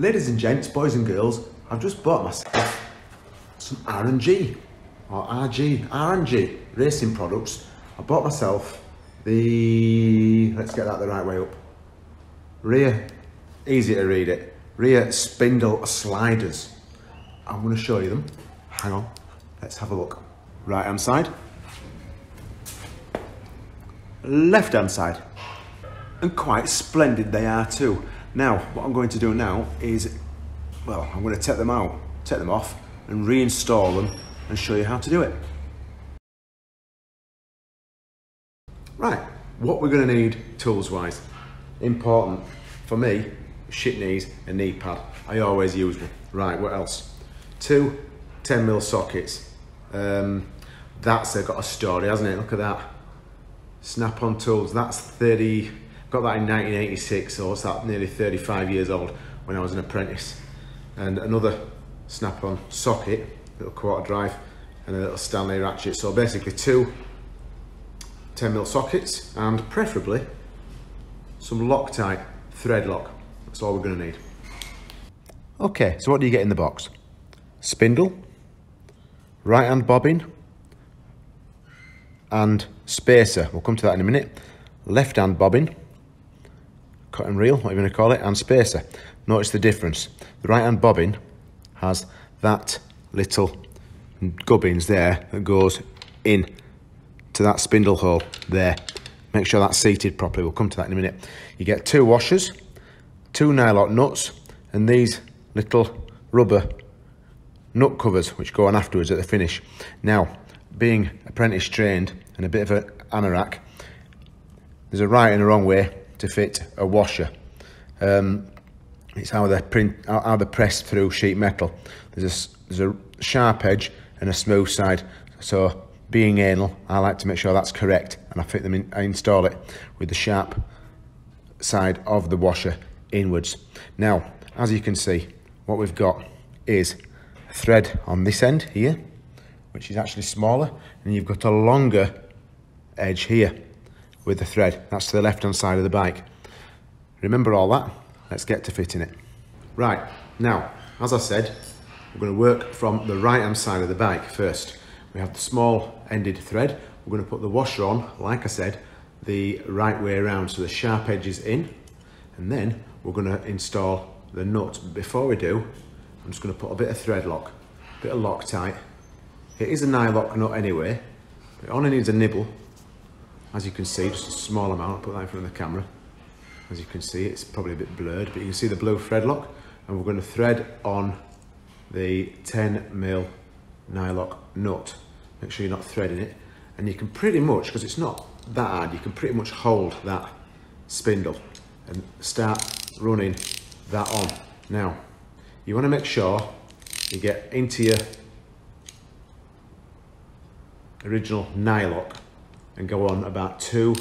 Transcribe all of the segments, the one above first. Ladies and gents, boys and girls, I've just bought myself some R&G Racing Products. I bought myself the, let's get that the right way up, rear, easy to read it, rear spindle sliders. I'm going to show you them. Hang on, let's have a look. Right hand side, left hand side, and quite splendid they are too. Now, what I'm going to do now is, well, I'm going to take them off and reinstall them and show you how to do it. Right, what we're going to need tools-wise, important for me, shit knees, a knee pad. I always use one. Right, what else? Two 10mm sockets. That's got a story, hasn't it? Look at that. Snap on tools, that's 30. Got that in 1986, so it's that nearly 35 years old when I was an apprentice. And another snap-on socket, little quarter drive, and a little Stanley ratchet. So basically two 10mm sockets and preferably some Loctite thread lock. That's all we're gonna need. Okay, so what do you get in the box? Spindle, right hand bobbin, and spacer. We'll come to that in a minute. Left hand bobbin, cut and reel, what you're going to call it, and spacer. Notice the difference. The right hand bobbin has that little gubbins there that goes in to that spindle hole there. Make sure that's seated properly. We'll come to that in a minute. You get two washers, two Nyloc nuts, and these little rubber nut covers which go on afterwards at the finish. Now, being apprentice trained and a bit of an anorak, there's a right and a wrong way to fit a washer. It's how they're pressed through sheet metal. There's a sharp edge and a smooth side. So being anal, I like to make sure that's correct, and I fit them in. I install it with the sharp side of the washer inwards. Now, as you can see, what we've got is a thread on this end here, which is actually smaller, and you've got a longer edge here with the thread. That's to the left-hand side of the bike. Remember all that. Let's get to fitting it. Right, now, as I said, we're going to work from the right-hand side of the bike first. We have the small-ended thread. We're going to put the washer on, like I said, the right way around, so the sharp edge is in, and then we're going to install the nut. Before we do, I'm just going to put a bit of thread lock, a bit of Loctite. It is a Nyloc nut anyway, but it only needs a nibble. As you can see, just a small amount. I'll put that in front of the camera. As you can see, it's probably a bit blurred, but you can see the blue thread lock, and we're going to thread on the 10mm Nyloc nut. Make sure you're not threading it, and you can pretty much, because it's not that hard, you can pretty much hold that spindle and start running that on. Now, you want to make sure you get into your original Nyloc and go on about two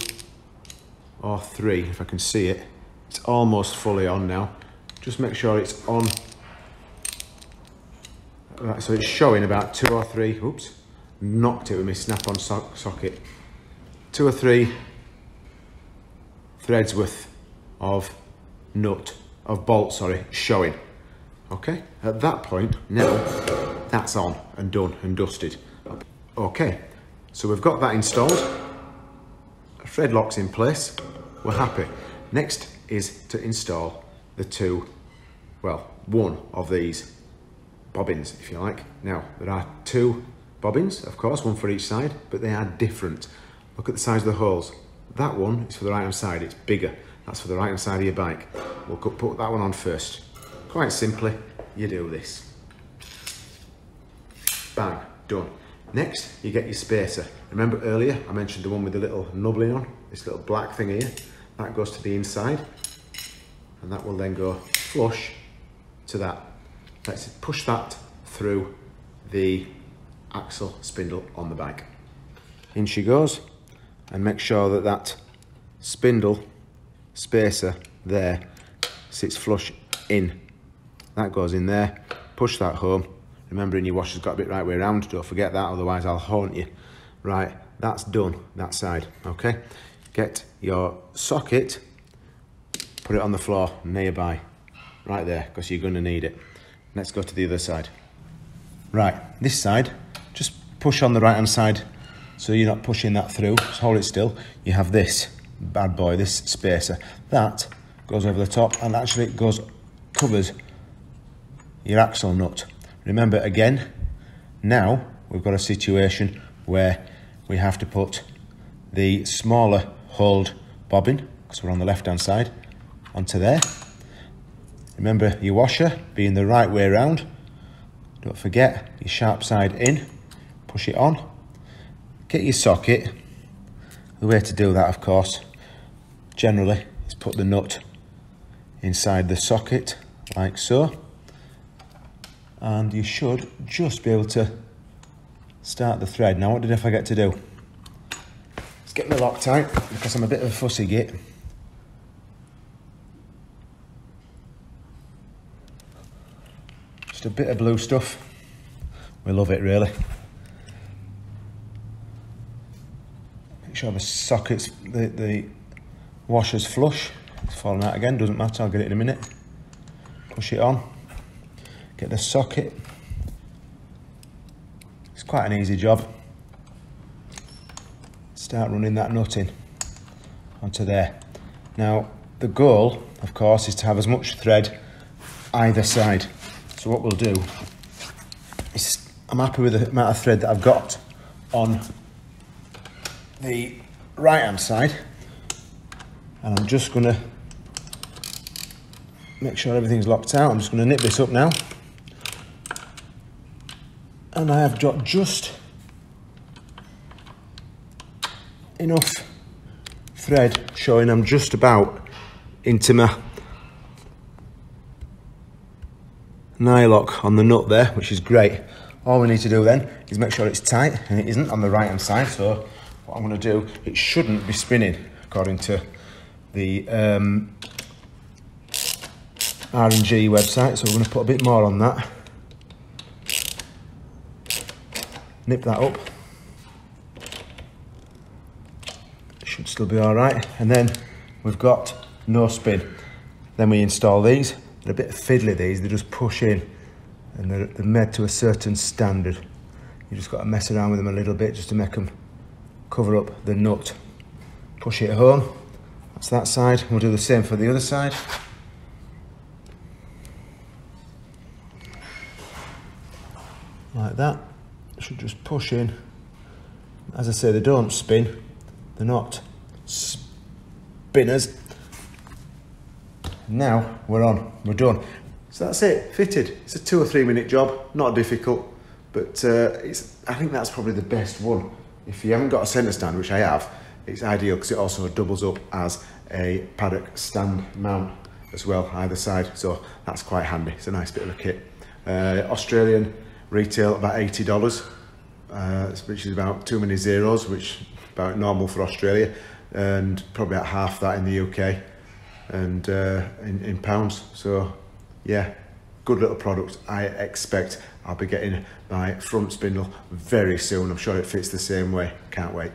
or three, if I can see it. It's almost fully on now. Just make sure it's on. Right, so it's showing about two or three, oops, knocked it with my snap-on socket. Two or three threads worth of bolt, showing. Okay, at that point, now that's on and done and dusted. Okay, so we've got that installed. Thread lock's in place, we're happy. Next is to install the one of these bobbins, if you like. Now, there are two bobbins, of course, one for each side, but they are different. Look at the size of the holes. That one is for the right-hand side, it's bigger. That's for the right-hand side of your bike. We'll put that one on first. Quite simply, you do this. Bang, done. Next, you get your spacer. Remember earlier, I mentioned the one with the little nubbling on, this little black thing here. That goes to the inside, and that will then go flush to that. Let's push that through the axle spindle on the bike. In she goes, and make sure that that spindle spacer there sits flush in. That goes in there, push that home. Remembering your washer's got a bit right way around, don't forget that, otherwise I'll haunt you. Right, that's done, that side, okay? Get your socket, put it on the floor nearby. right there, because you're going to need it. Let's go to the other side. Right, this side, just push on the right hand side so you're not pushing that through. Just hold it still. You have this bad boy, this spacer. That goes over the top and actually goes, covers your axle nut. Remember again, now we've got a situation where we have to put the smaller hold bobbin, because we're on the left hand side, onto there. Remember your washer being the right way around. Don't forget your sharp side in, push it on, get your socket. The way to do that, of course, generally is put the nut inside the socket like so, and you should just be able to start the thread. Now what did I forget to do? Let's get my Loctite, because I'm a bit of a fussy git. Just a bit of blue stuff. We love it, really. Make sure the sockets, the washer's flush. It's falling out again, doesn't matter, I'll get it in a minute. Push it on, get the socket. It's quite an easy job. Start running that nut in onto there. Now, the goal, of course, is to have as much thread either side. So what we'll do is, I'm happy with the amount of thread that I've got on the right-hand side, and I'm just gonna make sure everything's locked out. I'm just gonna nip this up now. And I have got just enough thread showing. I'm just about into my Nyloc on the nut there, which is great. All we need to do then is make sure it's tight, and it isn't on the right hand side. So what I'm going to do, it shouldn't be spinning according to the R&G website. So we're going to put a bit more on that. Nip that up. Should still be all right. And then we've got no spin. Then we install these. They're a bit fiddly, these. They just push in, and they're made to a certain standard. You just got to mess around with them a little bit just to make them cover up the nut. Push it home. That's that side. We'll do the same for the other side. Like that. Should just push in. As I say, they don't spin. They're not spinners. Now we're on, we're done. So that's it, fitted. It's a 2 or 3 minute job, not difficult, but I think that's probably the best one. If you haven't got a centre stand, which I have, it's ideal because it also doubles up as a paddock stand mount as well, either side. So that's quite handy. It's a nice bit of a kit. Australian retail, about $80, which is about too many zeros, which is about normal for Australia, and probably about half that in the UK, and in pounds. So yeah, good little product. I expect I'll be getting my front spindle very soon. I'm sure it fits the same way. Can't wait.